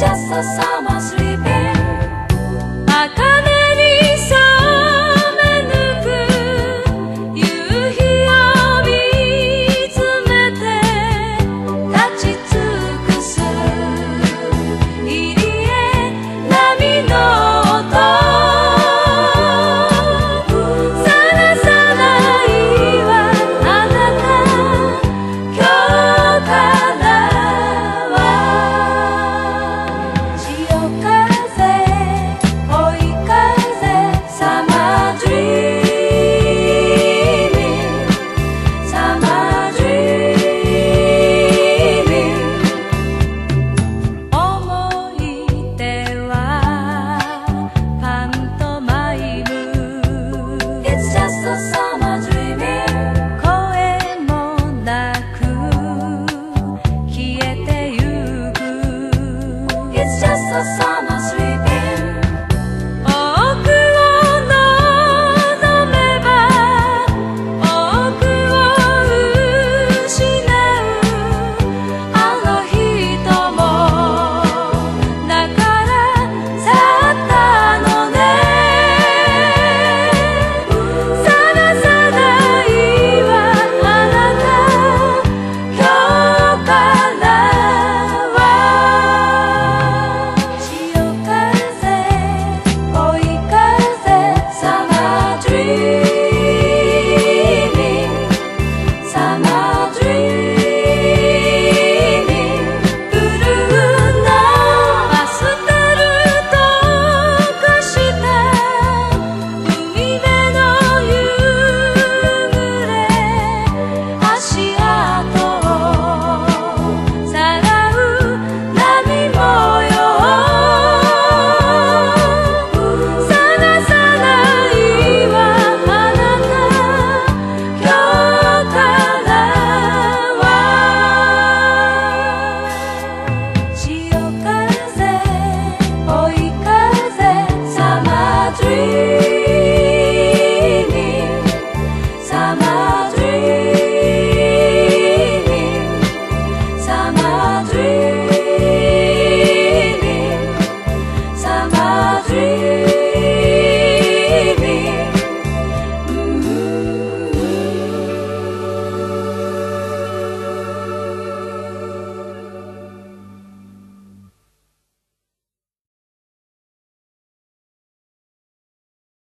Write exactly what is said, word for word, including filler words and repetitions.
just a summer.